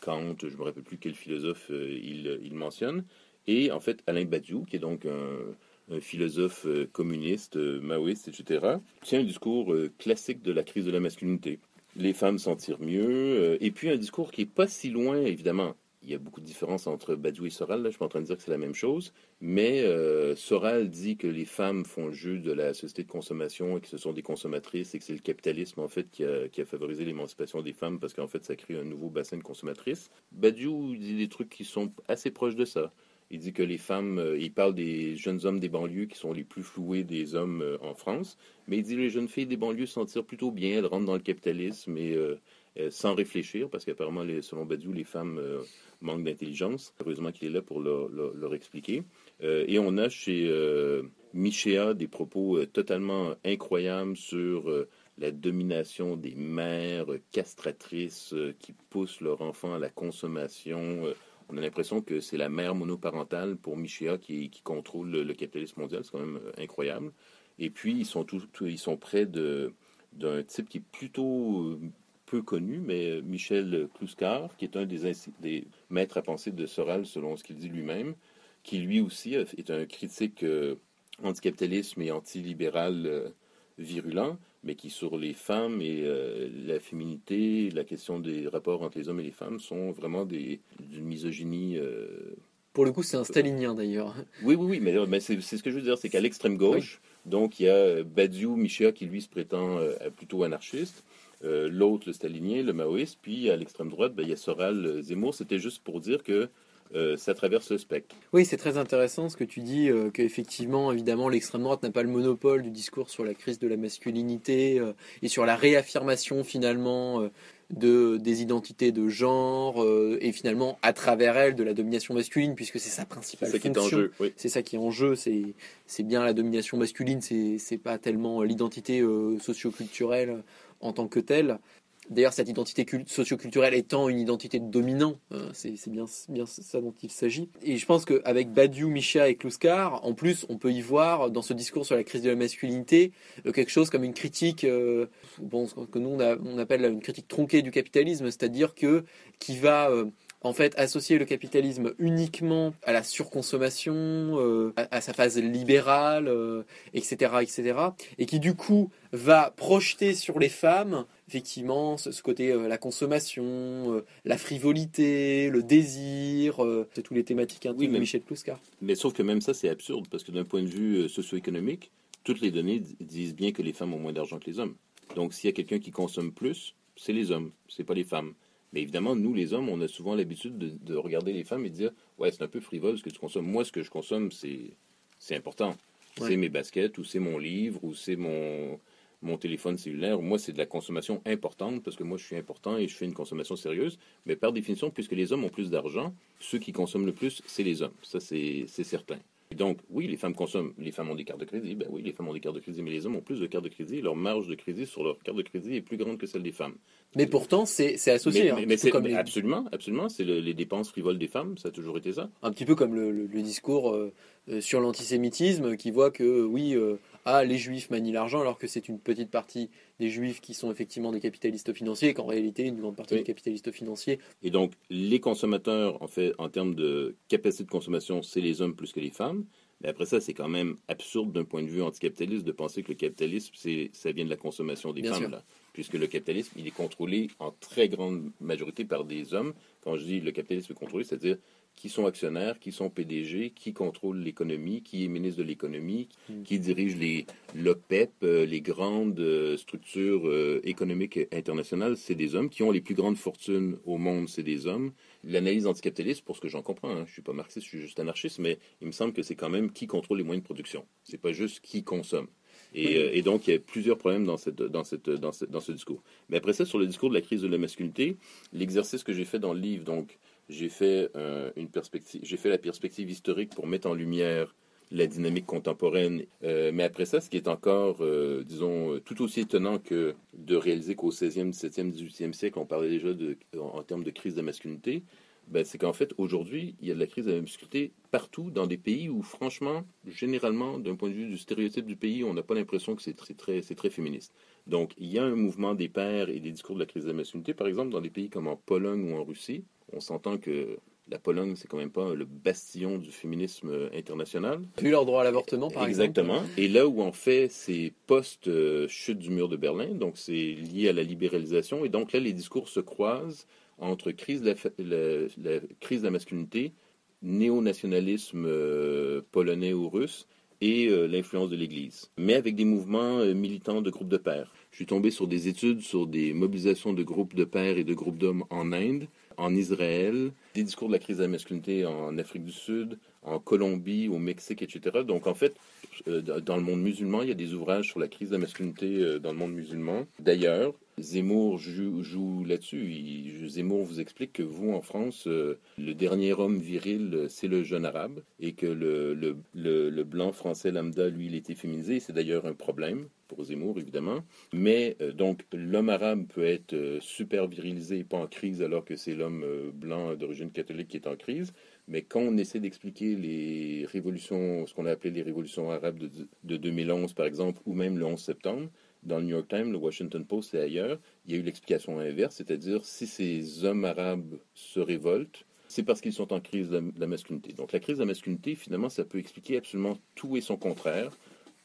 Kant, je ne me rappelle plus quel philosophe il mentionne. Et en fait, Alain Badiou, qui est donc un philosophe communiste, maoïste, etc., tient un discours classique de la crise de la masculinité. Les femmes s'en tirent mieux. Et puis, un discours qui n'est pas si loin, évidemment. Il y a beaucoup de différences entre Badiou et Soral. Là, je ne suis pas en train de dire que c'est la même chose. Mais Soral dit que les femmes font le jeu de la société de consommation et que ce sont des consommatrices et que c'est le capitalisme, en fait, qui a favorisé l'émancipation des femmes parce qu'en fait, ça crée un nouveau bassin de consommatrices. Badiou dit des trucs qui sont assez proches de ça. Il dit que les femmes... il parle des jeunes hommes des banlieues qui sont les plus floués des hommes en France. Mais il dit que les jeunes filles des banlieues s'en tirent plutôt bien. Elles rentrent dans le capitalisme et... sans réfléchir, parce qu'apparemment, selon Badiou, les femmes manquent d'intelligence. Heureusement qu'il est là pour leur expliquer. Et on a chez Michéa des propos totalement incroyables sur la domination des mères castratrices qui poussent leurs enfants à la consommation. On a l'impression que c'est la mère monoparentale pour Michéa qui contrôle le capitalisme mondial. C'est quand même incroyable. Et puis, ils sont près d'un type qui est plutôt... peu connu, mais Michel Clouscard, qui est un des maîtres à penser de Soral, selon ce qu'il dit lui-même, qui lui aussi est un critique anticapitaliste et antilibéral virulent, mais qui sur les femmes et la féminité, la question des rapports entre les hommes et les femmes sont vraiment d'une misogynie... Pour le coup, c'est un stalinien d'ailleurs. Oui, mais c'est ce que je veux dire, c'est qu'à l'extrême gauche, oui. Donc il y a Badiou, Michéa, qui lui se prétend plutôt anarchiste, l'autre, le stalinien, le maoïste, puis à l'extrême droite, il y a Soral, Zemmour. C'était juste pour dire que ça traverse le spectre. Oui, c'est très intéressant ce que tu dis, qu'effectivement, évidemment, l'extrême droite n'a pas le monopole du discours sur la crise de la masculinité et sur la réaffirmation, finalement, des identités de genre et finalement, à travers elle, de la domination masculine, puisque c'est sa principale fonction. C'est ça qui est en jeu, oui. C'est ça qui est en jeu, c'est bien la domination masculine, c'est pas tellement l'identité socio-culturelle en tant que telle. D'ailleurs, cette identité socio-culturelle étant une identité de dominant, c'est bien ça dont il s'agit. Et je pense qu'avec Badiou, Michéa et Clouscard, en plus, on peut y voir dans ce discours sur la crise de la masculinité quelque chose comme une critique, que nous on appelle une critique tronquée du capitalisme, c'est-à-dire qui va en fait associer le capitalisme uniquement à la surconsommation, à sa phase libérale, etc., et qui du coup va projeter sur les femmes effectivement ce côté la consommation, la frivolité, le désir, de toutes les thématiques intimes de Michel Clouscard. Mais sauf que même ça c'est absurde parce que d'un point de vue socio-économique, toutes les données disent bien que les femmes ont moins d'argent que les hommes. Donc s'il y a quelqu'un qui consomme plus, c'est les hommes, c'est pas les femmes. Mais évidemment, nous, les hommes, on a souvent l'habitude de regarder les femmes et de dire « Ouais, c'est un peu frivole ce que tu consommes. Moi, ce que je consomme, c'est important. Ouais. C'est mes baskets ou c'est mon livre ou c'est mon téléphone cellulaire. Moi, c'est de la consommation importante parce que moi, je suis important et je fais une consommation sérieuse. Mais par définition, puisque les hommes ont plus d'argent, ceux qui consomment le plus, c'est les hommes. Ça, c'est certain. Et donc, oui, les femmes consomment. Les femmes ont des cartes de crédit. Ben oui, les femmes ont des cartes de crédit, mais les hommes ont plus de cartes de crédit. Leur marge de crédit sur leur carte de crédit est plus grande que celle des femmes. Mais pourtant, c'est associé. Mais absolument. C'est les dépenses frivoles des femmes, ça a toujours été ça. Un petit peu comme le discours sur l'antisémitisme qui voit que, les Juifs manient l'argent alors que c'est une petite partie des Juifs qui sont effectivement des capitalistes financiers et qu'en réalité, une grande partie des capitalistes financiers. Et donc, les consommateurs, en fait, en termes de capacité de consommation, c'est les hommes plus que les femmes. Mais après ça, c'est quand même absurde d'un point de vue anticapitaliste de penser que le capitalisme, ça vient de la consommation des femmes, là. Puisque le capitalisme, il est contrôlé en très grande majorité par des hommes. Quand je dis le capitalisme est contrôlé, c'est-à-dire qui sont actionnaires, qui sont PDG, qui contrôlent l'économie, qui est ministre de l'économie, qui dirige l'OPEP, les grandes structures économiques internationales, c'est des hommes. Qui ont les plus grandes fortunes au monde, c'est des hommes. L'analyse anticapitaliste, pour ce que j'en comprends, je ne suis pas marxiste, je suis juste anarchiste, mais il me semble que c'est quand même qui contrôle les moyens de production. Ce n'est pas juste qui consomme. Et donc, il y a plusieurs problèmes dans ce discours. Mais après ça, sur le discours de la crise de la masculinité, l'exercice que j'ai fait dans le livre, donc, j'ai fait la perspective historique pour mettre en lumière la dynamique contemporaine. Mais après ça, ce qui est encore, disons, tout aussi étonnant que de réaliser qu'au 16e, 17e, 18e siècle, on parlait déjà en termes de crise de masculinité, ben, c'est qu'en fait, aujourd'hui, il y a de la crise de la mendicité partout dans des pays où, franchement, généralement, d'un point de vue du stéréotype du pays, on n'a pas l'impression que c'est très féministe. Donc, il y a un mouvement des pères et des discours de la crise de la masculinité. Par exemple, dans des pays comme en Pologne ou en Russie, on s'entend que la Pologne, c'est quand même pas le bastion du féminisme international. Plus leur droit à l'avortement, par exemple. Exactement. Et là où, en fait, c'est post-chute du mur de Berlin, donc c'est lié à la libéralisation. Et donc là, les discours se croisent entre crise de la masculinité, néo-nationalisme polonais ou russe, et l'influence de l'Église, mais avec des mouvements militants de groupes de pairs. Je suis tombé sur des études sur des mobilisations de groupes de pairs et de groupes d'hommes en Inde, en Israël, des discours de la crise de la masculinité en Afrique du Sud, en Colombie, au Mexique, etc. Donc, en fait, dans le monde musulman, il y a des ouvrages sur la crise de la masculinité dans le monde musulman. D'ailleurs, Zemmour joue là-dessus. Zemmour vous explique que vous, en France, le dernier homme viril, c'est le jeune arabe, et que le blanc français lambda, lui, il était féminisé. C'est d'ailleurs un problème pour Zemmour, évidemment. Mais donc, l'homme arabe peut être super virilisé et pas en crise, alors que c'est l'homme blanc d'origine catholique qui est en crise. Mais quand on essaie d'expliquer les révolutions, ce qu'on a appelé les révolutions arabes de 2011, par exemple, ou même le 11 septembre, dans le New York Times, le Washington Post et ailleurs, il y a eu l'explication inverse, c'est-à-dire si ces hommes arabes se révoltent, c'est parce qu'ils sont en crise de la masculinité. Donc la crise de la masculinité, finalement, ça peut expliquer absolument tout et son contraire.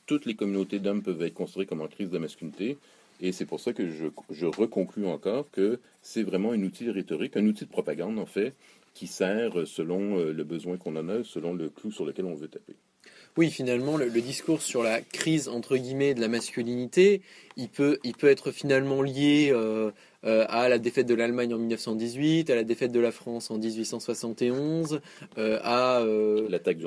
Toutes les communautés d'hommes peuvent être considérées comme en crise de la masculinité. Et c'est pour ça que je reconclus encore que c'est vraiment un outil rhétorique, un outil de propagande, en fait, qui sert selon le besoin qu'on en a, selon le clou sur lequel on veut taper. Oui, finalement, le discours sur la crise, entre guillemets, de la masculinité, il peut être finalement lié à la défaite de l'Allemagne en 1918, à la défaite de la France en 1871, l'attaque du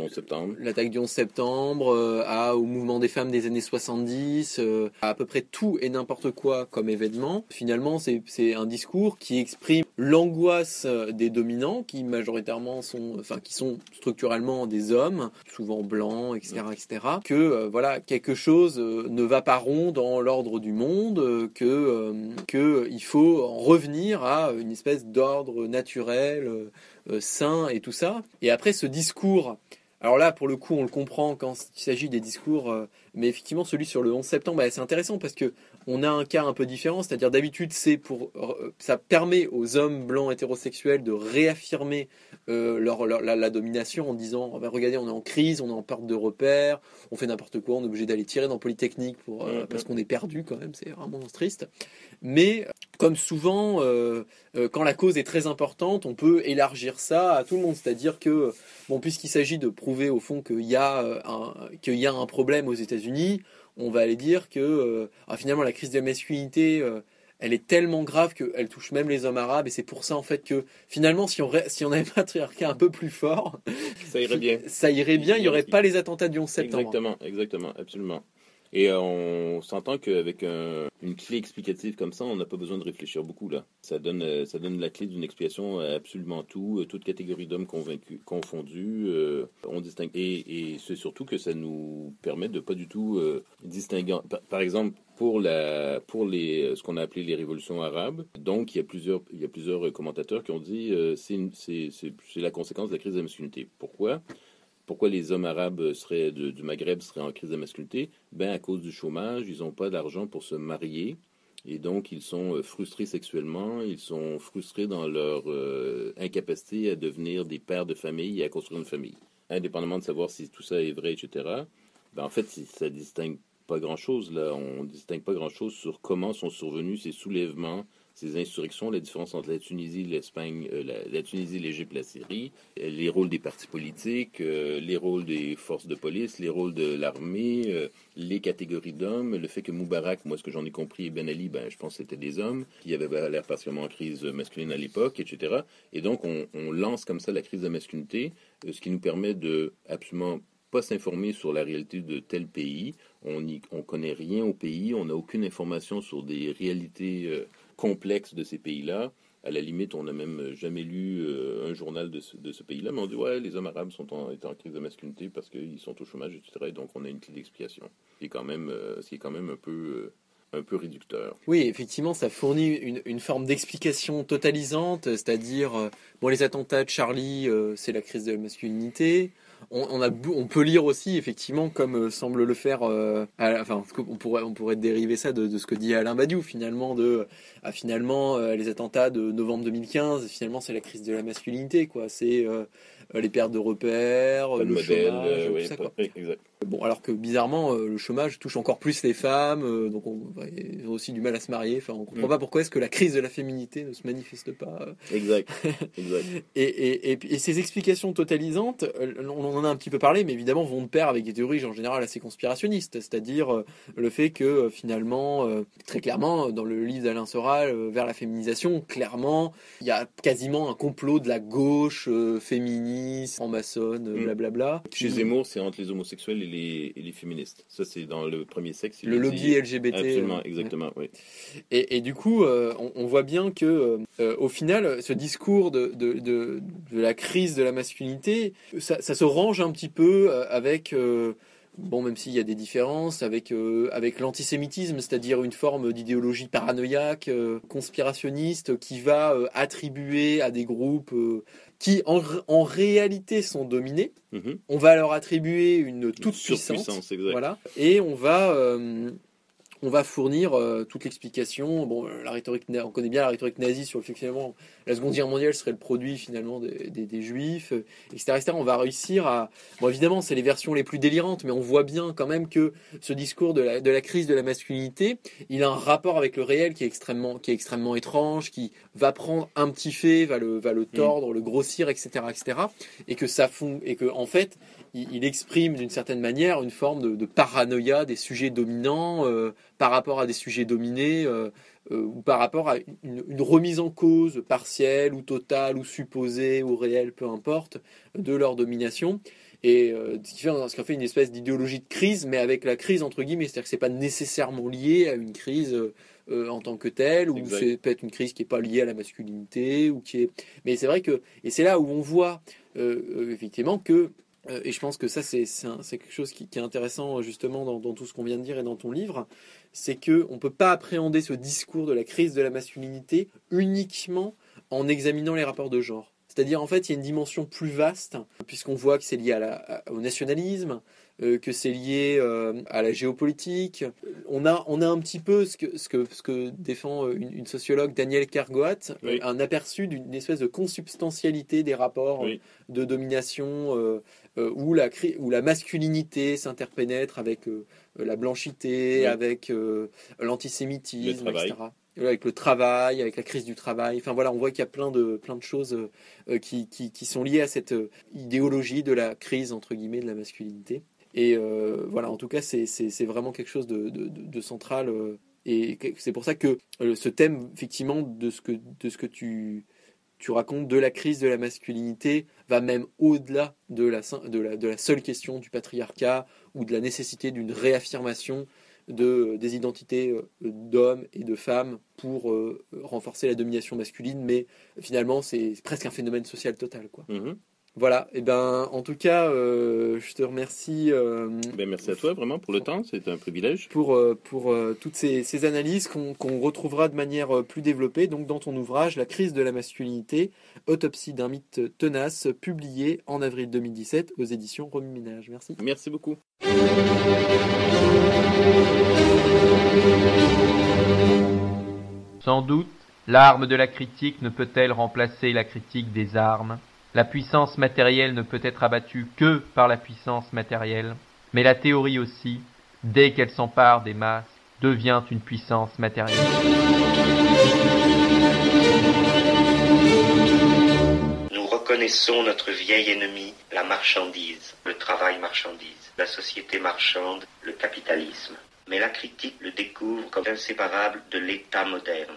11 septembre, au mouvement des femmes des années 70, à peu près tout et n'importe quoi comme événement. Finalement, c'est un discours qui exprime l'angoisse des dominants, qui majoritairement sont structurellement des hommes, souvent blancs, etc., etc., que quelque chose ne va pas rond dans l'ordre du monde, que il faut en revenir à une espèce d'ordre naturel, sain et tout ça. Et après ce discours, alors là pour le coup on le comprend quand il s'agit des discours, mais effectivement celui sur le 11 septembre, c'est intéressant parce que on a un cas un peu différent, c'est-à-dire d'habitude ça permet aux hommes blancs hétérosexuels de réaffirmer la domination en disant regardez, on est en crise, on est en perte de repères, on fait n'importe quoi, on est obligé d'aller tirer dans Polytechnique parce qu'on est perdu quand même, c'est vraiment triste. Mais comme souvent, quand la cause est très importante, on peut élargir ça à tout le monde, c'est-à-dire que puisqu'il s'agit de prouver au fond qu'il y a un problème aux États-Unis, on va aller dire que finalement la crise de la masculinité, elle est tellement grave qu'elle touche même les hommes arabes, et c'est pour ça en fait que finalement si on avait un patriarcat un peu plus fort, ça irait bien. Ça irait bien, il n'y aurait pas les attentats du 11 septembre. Exactement, absolument. Et on s'entend qu'avec une clé explicative comme ça, on n'a pas besoin de réfléchir beaucoup là. Ça donne la clé d'une explication à absolument tout, toute catégorie d'hommes convaincus, confondus. On distingue et c'est surtout que ça nous permet de pas du tout distinguer. Par exemple, pour ce qu'on a appelé les révolutions arabes, donc il y a plusieurs commentateurs qui ont dit c'est la conséquence de la crise de la masculinité. Pourquoi les hommes arabes du Maghreb seraient en crise de la masculinité? À cause du chômage, ils n'ont pas d'argent pour se marier, et donc ils sont frustrés sexuellement, ils sont frustrés dans leur incapacité à devenir des pères de famille et à construire une famille. Indépendamment de savoir si tout ça est vrai, etc., en fait, ça ne distingue pas grand-chose. Là, on ne distingue pas grand-chose sur comment sont survenus ces soulèvements, ces insurrections, la différence entre la Tunisie, l'Espagne, la Tunisie, l'Égypte, la Syrie, les rôles des partis politiques, les rôles des forces de police, les rôles de l'armée, les catégories d'hommes, le fait que Moubarak, moi ce que j'en ai compris, et Ben Ali, je pense que c'était des hommes qui avaient l'air particulièrement en crise masculine à l'époque, etc. Et donc on lance comme ça la crise de la masculinité, ce qui nous permet de absolument pas s'informer sur la réalité de tel pays. On connaît rien au pays, on n'a aucune information sur des réalités complexe de ces pays-là. À la limite, on n'a même jamais lu un journal de ce pays-là, mais on dit les hommes arabes étaient en crise de masculinité parce qu'ils sont au chômage, etc. Et donc on a une clé d'explication, ce qui est quand même un peu un peu réducteur. Oui, effectivement, ça fournit une forme d'explication totalisante, c'est-à-dire, bon, les attentats de Charlie, c'est la crise de la masculinité. On peut lire aussi, effectivement, comme semble le faire... on pourrait dériver ça de ce que dit Alain Badiou, finalement, les attentats de novembre 2015, finalement, c'est la crise de la masculinité, quoi. C'est les pertes de repères, le chômage, tout ça, quoi. Exact. Bon, alors que, bizarrement, le chômage touche encore plus les femmes, donc ils ont aussi du mal à se marier. Enfin, on comprend pas pourquoi est-ce que la crise de la féminité ne se manifeste pas. Exact. Exact. et ces explications totalisantes, on en a un petit peu parlé, mais évidemment vont de pair avec des théories en général assez conspirationnistes, c'est-à-dire le fait que finalement, très clairement, dans le livre d'Alain Soral, Vers la féminisation, clairement, il y a quasiment un complot de la gauche féministe, franc-maçonne, blablabla. Chez Zemmour, c'est entre les homosexuels et les féministes. Ça, c'est dans le premier sexe. Le lobby LGBT. Absolument, exactement, oui. Et du coup, on voit bien que, au final, ce discours de la crise de la masculinité, ça se range un petit peu avec, même s'il y a des différences, avec l'antisémitisme, c'est-à-dire une forme d'idéologie paranoïaque, conspirationniste, qui va attribuer à des groupes qui en réalité sont dominés. Mm-hmm. On va leur attribuer une toute puissance, voilà, et on va fournir toute l'explication. Bon, la rhétorique, on connaît bien la rhétorique nazie sur le fait que finalement la Seconde Guerre mondiale serait le produit finalement des Juifs, etc., etc. On va réussir à... Bon, évidemment, c'est les versions les plus délirantes, mais on voit bien quand même que ce discours de la crise de la masculinité, il a un rapport avec le réel qui est extrêmement étrange, qui va prendre un petit fait, va le tordre, le grossir, etc., etc. Et que en fait, il exprime d'une certaine manière une forme de paranoïa des sujets dominants par rapport à des sujets dominés ou par rapport à une remise en cause partielle ou totale ou supposée ou réelle, peu importe, de leur domination. Et ce qui en fait une espèce d'idéologie de crise, mais avec la crise entre guillemets, c'est-à-dire que c'est pas nécessairement lié à une crise en tant que telle, ou c'est peut-être une crise qui est pas liée à la masculinité, ou qui est... Mais c'est vrai que... Et c'est là où on voit effectivement que... Et je pense que ça, c'est quelque chose qui est intéressant justement dans tout ce qu'on vient de dire et dans ton livre, c'est qu'on ne peut pas appréhender ce discours de la crise de la masculinité uniquement en examinant les rapports de genre. C'est-à-dire, en fait, il y a une dimension plus vaste, puisqu'on voit que c'est lié au nationalisme, que c'est lié à la géopolitique. On a un petit peu ce que défend une sociologue, Danielle Kergoat, un aperçu d'une espèce de consubstantialité des rapports de domination, où la masculinité s'interpénètre avec la blanchité, avec l'antisémitisme, etc. Avec le travail, avec la crise du travail. Enfin voilà, on voit qu'il y a plein de choses qui sont liées à cette idéologie de la crise, entre guillemets, de la masculinité. Et voilà, en tout cas, c'est vraiment quelque chose de central. Et c'est pour ça que ce thème, effectivement, de ce que tu racontes de la crise de la masculinité va même au-delà de la seule question du patriarcat ou de la nécessité d'une réaffirmation des identités d'hommes et de femmes pour renforcer la domination masculine, mais finalement c'est presque un phénomène social total, quoi. Mmh. Voilà, et en tout cas, je te remercie. Merci à toi vraiment pour le temps, c'est un privilège. Pour toutes ces analyses qu'on retrouvera de manière plus développée donc dans ton ouvrage La crise de la masculinité, autopsie d'un mythe tenace, publié en avril 2017 aux éditions Remue-Ménage. Merci. Merci beaucoup. Sans doute, l'arme de la critique ne peut-elle remplacer la critique des armes ? La puissance matérielle ne peut être abattue que par la puissance matérielle, mais la théorie aussi, dès qu'elle s'empare des masses, devient une puissance matérielle. Nous reconnaissons notre vieil ennemi, la marchandise, le travail marchandise, la société marchande, le capitalisme. Mais la critique le découvre comme inséparable de l'État moderne.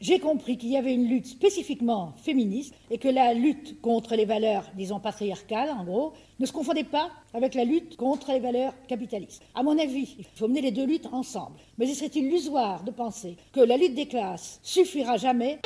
J'ai compris qu'il y avait une lutte spécifiquement féministe et que la lutte contre les valeurs, disons patriarcales en gros, ne se confondait pas avec la lutte contre les valeurs capitalistes. À mon avis, il faut mener les deux luttes ensemble. Mais il serait illusoire de penser que la lutte des classes suffira jamais